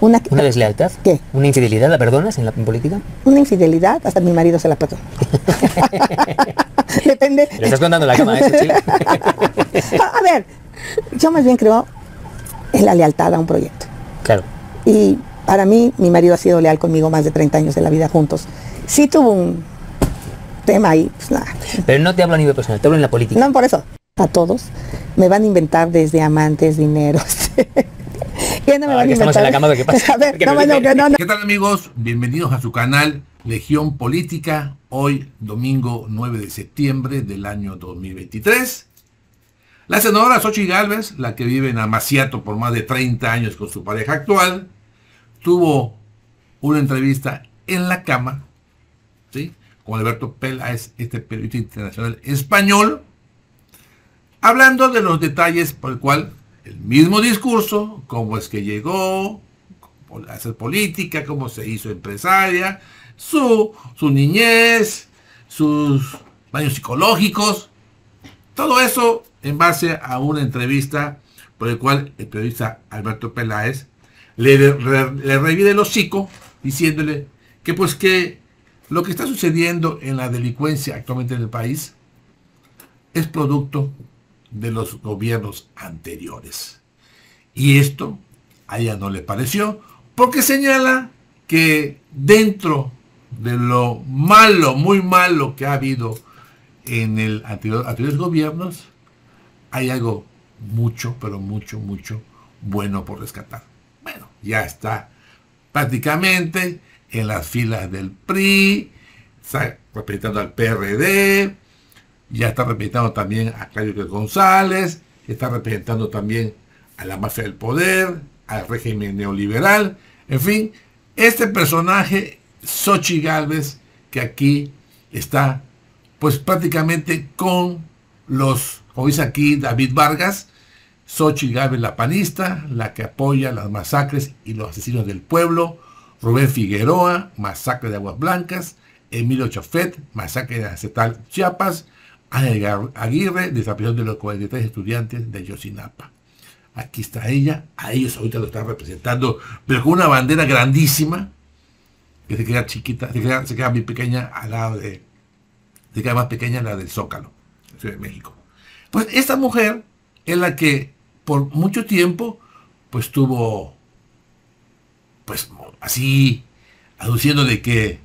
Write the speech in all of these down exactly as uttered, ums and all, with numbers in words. Una, ¿Una deslealtad? ¿Qué? ¿Una infidelidad la perdonas en la en política? Una infidelidad, hasta mi marido se la perdona. Depende. Le estás contando la cama a ese chico. A ver, yo más bien creo en la lealtad a un proyecto. Claro. Y para mí, mi marido ha sido leal conmigo más de treinta años de la vida juntos. Sí tuvo un tema ahí, pues nada. Pero no te hablo a nivel personal, te hablo en la política. No, por eso. A todos me van a inventar desde amantes, dineros. No me ah, van a inventar. En la cama de que pasa. A ver, no, bueno, que no, no. ¿Qué tal, amigos? Bienvenidos a su canal Legión Política. Hoy, domingo nueve de septiembre del año dos mil veintitrés. La senadora Xóchitl Gálvez, la que vive en Amaciato por más de treinta años con su pareja actual, tuvo una entrevista en la cama, ¿sí?, con Alberto Peláez, este periodista internacional español, hablando de los detalles por el cual el mismo discurso, cómo es que llegó a hacer política, cómo se hizo empresaria, su, su niñez, sus daños psicológicos, todo eso en base a una entrevista por el cual el periodista Alberto Peláez le, le, le revide el hocico diciéndole que pues que lo que está sucediendo en la delincuencia actualmente en el país es producto de los gobiernos anteriores. Y esto a ella no le pareció, porque señala que dentro de lo malo, muy malo que ha habido en el anterior, anteriores gobiernos, hay algo mucho, pero mucho, mucho bueno por rescatar. Bueno, ya está prácticamente en las filas del P R I, está representando al P R D, ya está representando también a Claudio González, está representando también a la mafia del poder, al régimen neoliberal, en fin, este personaje, Xóchitl Gálvez, que aquí está, pues prácticamente con los, como dice aquí David Vargas, Xóchitl Gálvez la panista, la que apoya las masacres y los asesinos del pueblo, Rubén Figueroa, masacre de Aguas Blancas, Emilio Chofet, masacre de Acetal, Chiapas, Aguirre, desaparición de los cuarenta y tres estudiantes de Yosinapa. Aquí está ella, a ellos ahorita lo están representando, pero con una bandera grandísima, que se queda chiquita, se queda, se queda muy pequeña al lado de, se queda más pequeña la del Zócalo, Ciudad de México. Pues esta mujer es la que por mucho tiempo, pues tuvo, pues así, aduciendo de que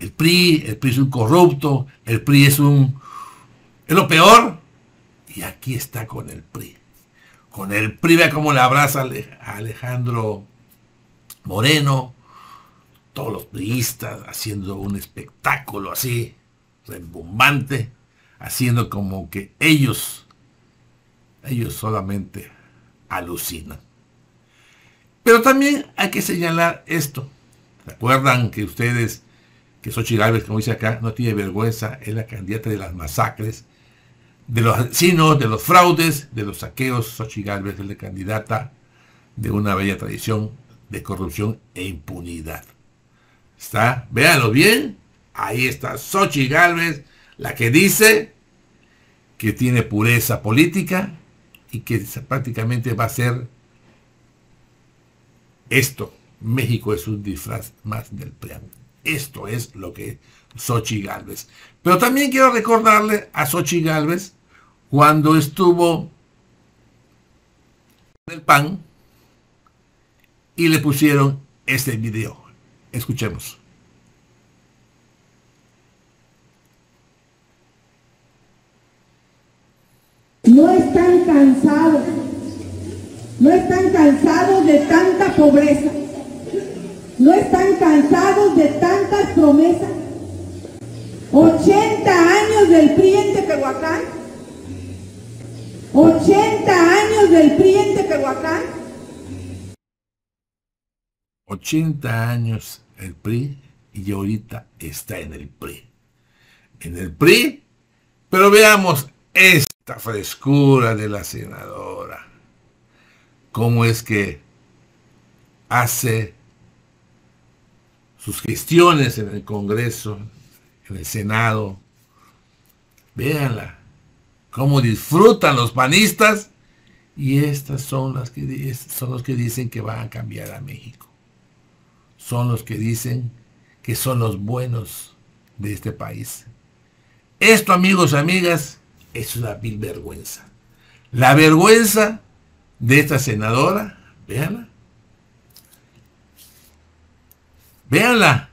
el P R I, el P R I es un corrupto, el P R I es un... es lo peor. Y aquí está con el P R I. Con el P R I, vea cómo le abraza a Alejandro Moreno. Todos los priistas haciendo un espectáculo así, rembombante, haciendo como que ellos, ellos solamente alucinan. Pero también hay que señalar esto. ¿Recuerdan que ustedes... que Xóchitl Gálvez, como dice acá, no tiene vergüenza, es la candidata de las masacres, de los asesinos, de los fraudes, de los saqueos? Xóchitl Gálvez es la candidata de una bella tradición de corrupción e impunidad. Está, véanlo bien, ahí está Xóchitl Gálvez, la que dice que tiene pureza política y que prácticamente va a ser esto. México es un disfraz más del preámbulo. Esto es lo que es Xóchitl Gálvez. Pero también quiero recordarle a Xóchitl Gálvez cuando estuvo en el P A N y le pusieron este video. Escuchemos. No están cansados. No están cansados de tanta pobreza. ¿No están cansados de tantas promesas? ochenta años del P R I en Tepehuacán. ochenta años del P R I en Tepehuacán. ochenta años el P R I y ahorita está en el P R I. En el P R I, pero veamos esta frescura de la senadora. ¿Cómo es que hace sus gestiones en el Congreso, en el Senado? Véanla, cómo disfrutan los panistas. Y estas son las que, son los que dicen que van a cambiar a México. son los que dicen que son los buenos de este país. Esto, amigos, amigas, es una vil vergüenza. La vergüenza de esta senadora, véanla. Véanla.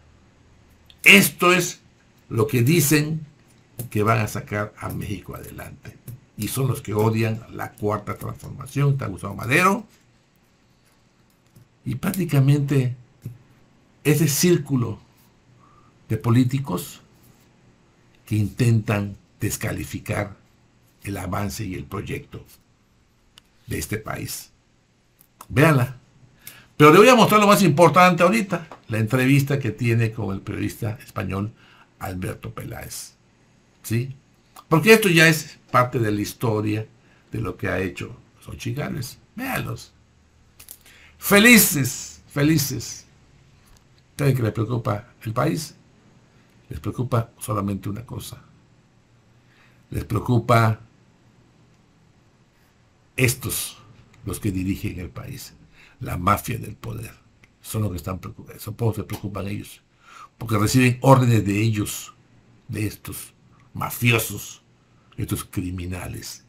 Esto es lo que dicen que van a sacar a México adelante. Y son los que odian la cuarta transformación. Está Gustavo Madero. Y prácticamente ese círculo de políticos que intentan descalificar el avance y el proyecto de este país. Véanla. Pero le voy a mostrar lo más importante ahorita, la entrevista que tiene con el periodista español Alberto Peláez. ¿Sí? Porque esto ya es parte de la historia de lo que ha hecho Xóchitl Gálvez. Véanlos. Felices, felices. ¿Creen que les preocupa el país? Les preocupa solamente una cosa. Les preocupa estos, los que dirigen el país. La mafia del poder. Son los que están preocupados. Son pocos que se preocupan ellos. Porque reciben órdenes de ellos, de estos mafiosos, estos criminales.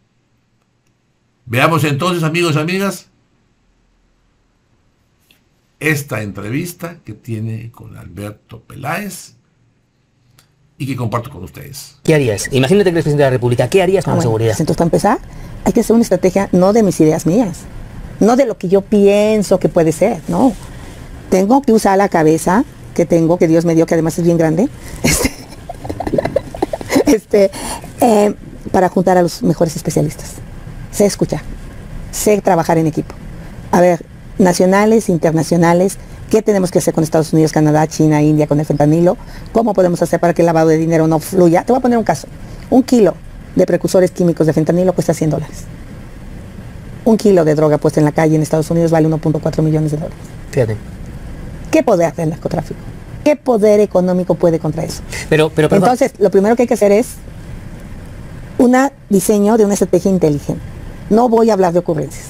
Veamos entonces, amigos y amigas, esta entrevista que tiene con Alberto Peláez y que comparto con ustedes. ¿Qué harías? Imagínate que eres presidente de la República. ¿Qué harías con ah, la bueno, seguridad? Pues entonces, para empezar, hay que hacer una estrategia no de mis ideas mías, no de lo que yo pienso que puede ser, no. Tengo que usar la cabeza que tengo, que Dios me dio, que además es bien grande, este, este, eh, para juntar a los mejores especialistas. Sé escuchar, sé trabajar en equipo. A ver, nacionales, internacionales, ¿qué tenemos que hacer con Estados Unidos, Canadá, China, India, con el fentanilo? ¿Cómo podemos hacer para que el lavado de dinero no fluya? Te voy a poner un caso. Un kilo de precursores químicos de fentanilo cuesta cien dólares. Un kilo de droga puesta en la calle en Estados Unidos vale uno punto cuatro millones de dólares. Fíjate. ¿Qué poder del narcotráfico? ¿Qué poder económico puede contra eso? Pero, pero, pero, Entonces, lo primero que hay que hacer es un diseño de una estrategia inteligente. No voy a hablar de ocurrencias.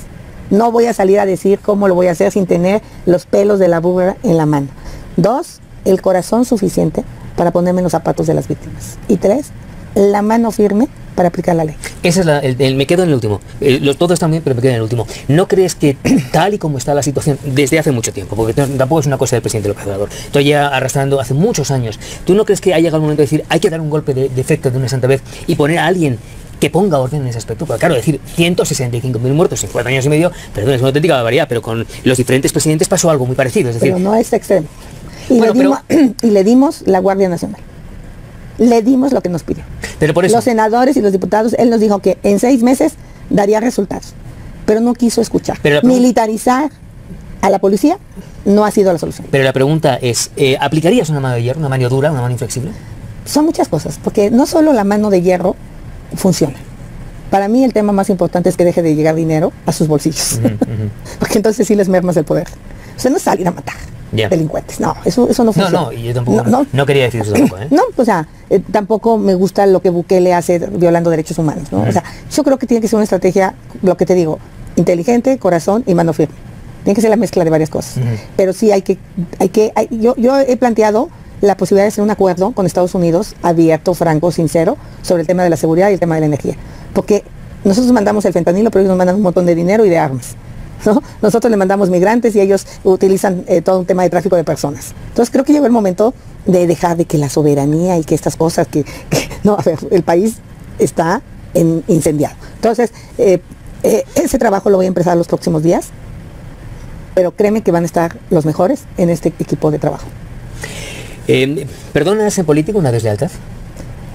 No voy a salir a decir cómo lo voy a hacer sin tener los pelos de la burra en la mano. Dos, el corazón suficiente para ponerme en los zapatos de las víctimas. Y tres, la mano firme para aplicar la ley. Esa es la, el, el, me quedo en el último. Eh, los todos también, pero me quedo en el último. ¿No crees que tal y como está la situación desde hace mucho tiempo, porque tampoco es una cosa del presidente López Obrador, estoy ya arrastrando hace muchos años, ¿tú no crees que ha llegado el momento de decir hay que dar un golpe de, de efecto de una santa vez y poner a alguien que ponga orden en ese aspecto? Claro, decir ciento sesenta y cinco mil muertos en cuatro años y medio, perdón, es una auténtica barbaridad, pero con los diferentes presidentes pasó algo muy parecido. Es decir, pero no es extremo. Y, bueno, le dimos, pero, y le dimos la Guardia Nacional. Le dimos lo que nos pidió. Pero por eso, los senadores y los diputados, él nos dijo que en seis meses daría resultados, pero no quiso escuchar. Pero militarizar a la policía no ha sido la solución. Pero la pregunta es, eh, ¿aplicarías una mano de hierro, una mano dura, una mano inflexible? Son muchas cosas, porque no solo la mano de hierro funciona. Para mí el tema más importante es que deje de llegar dinero a sus bolsillos, uh-huh, uh-huh. porque entonces sí les mermas el poder. O sea, no salir a matar. Yeah. Delincuentes, no, eso, eso no funciona. No, no, yo tampoco, no, no, no quería decir eso tampoco, ¿eh? No, o sea, eh, tampoco me gusta lo que Bukele hace violando derechos humanos, ¿no? Uh-huh. O sea, yo creo que tiene que ser una estrategia, lo que te digo, inteligente, corazón y mano firme. Tiene que ser la mezcla de varias cosas. Uh-huh. Pero sí hay que, hay que, hay, yo, yo he planteado la posibilidad de hacer un acuerdo con Estados Unidos abierto, franco, sincero, sobre el tema de la seguridad y el tema de la energía. Porque nosotros mandamos el fentanilo, pero ellos nos mandan un montón de dinero y de armas. ¿No? Nosotros le mandamos migrantes y ellos utilizan eh, todo un tema de tráfico de personas. Entonces creo que llegó el momento de dejar de que la soberanía y que estas cosas que, que no, a ver, el país está en, incendiado. Entonces eh, eh, ese trabajo lo voy a empezar los próximos días, pero créeme que van a estar los mejores en este equipo de trabajo. eh, ¿Perdonas en política una deslealtad?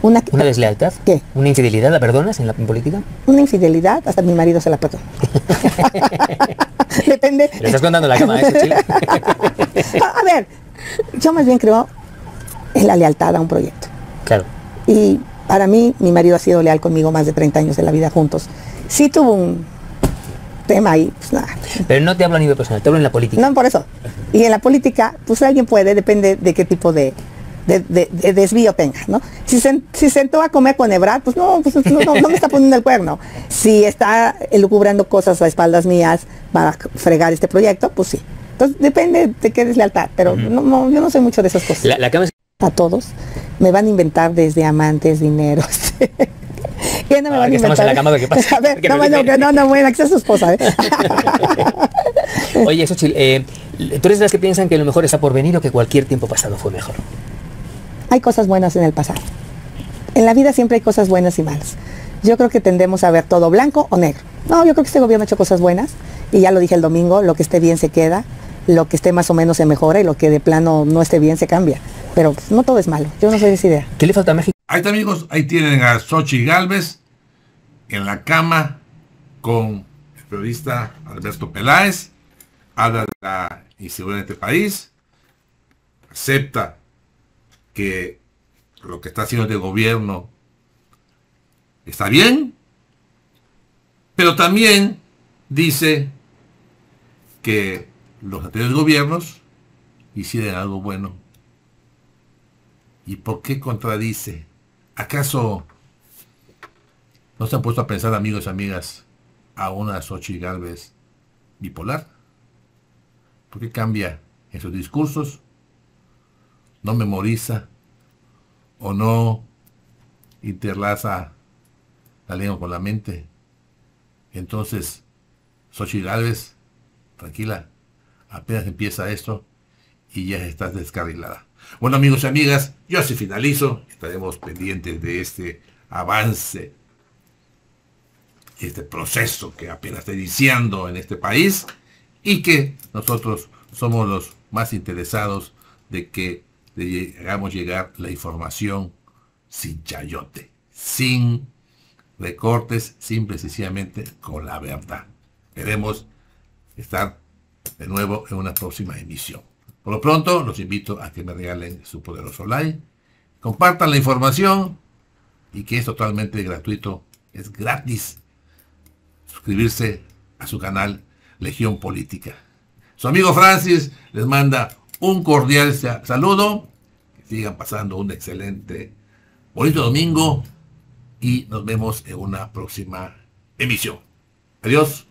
Una, ¿Una deslealtad? ¿Qué? ¿Una infidelidad la perdonas en la en política? Una infidelidad, hasta mi marido se la perdona. Depende. ¿Le estás contando la cama a ese chile? A ver, yo más bien creo en la lealtad a un proyecto. Claro. Y para mí, mi marido ha sido leal conmigo más de treinta años de la vida juntos. Sí tuvo un tema ahí, pues nada. Pero no te hablo a nivel personal, te hablo en la política. No, por eso. Y en la política, pues alguien puede, depende de qué tipo de... De, de, de desvío tenga, ¿no? Si se si sentó a comer con Ebrard, pues no, pues no, no, no me está poniendo el cuerno. Si está elucubrando cosas a espaldas mías para fregar este proyecto, pues sí. Entonces, depende de qué deslealtad, pero mm. no, no, yo no sé mucho de esas cosas. La, la cama es... A todos me van a inventar desde amantes, dinero. ¿Quién no me ah, van que a inventar? Estamos en la cama, ¿qué pasa? A ver, no, bueno, que no, no, bueno, que sea su esposa. ¿Eh? Oye, Xóchitl, eh, ¿tú eres de las que piensan que lo mejor está por venir o que cualquier tiempo pasado fue mejor? Hay cosas buenas en el pasado. En la vida siempre hay cosas buenas y malas. Yo creo que tendemos a ver todo blanco o negro. No, yo creo que este gobierno ha hecho cosas buenas. Y ya lo dije el domingo, lo que esté bien se queda, lo que esté más o menos se mejora y lo que de plano no esté bien se cambia. Pero pues, no todo es malo, yo no soy de esa idea. ¿Qué le falta a México? Ahí está, amigos, ahí tienen a Xóchitl Gálvez en la cama con el periodista Alberto Peláez. Habla de la inseguridad en este país, acepta que lo que está haciendo este gobierno está bien, pero también dice que los anteriores gobiernos hicieron algo bueno. ¿Y por qué contradice? ¿Acaso no se han puesto a pensar, amigos y amigas, a una Xóchitl Gálvez bipolar? ¿Por qué cambia en sus discursos? ¿No memoriza o no interlaza la lengua con la mente? Entonces, Xóchitl Gálvez, tranquila, apenas empieza esto y ya estás descarrilada. Bueno, amigos y amigas, yo así finalizo. Estaremos pendientes de este avance, este proceso que apenas está iniciando en este país y que nosotros somos los más interesados de que le hagamos llegar la información sin chayote, sin recortes, simple y sencillamente con la verdad. Queremos estar de nuevo en una próxima emisión. Por lo pronto, los invito a que me regalen su poderoso like, compartan la información y que es totalmente gratuito, es gratis suscribirse a su canal Legión Política. Su amigo Francis les manda un cordial saludo, que sigan pasando un excelente, bonito domingo y nos vemos en una próxima emisión. Adiós.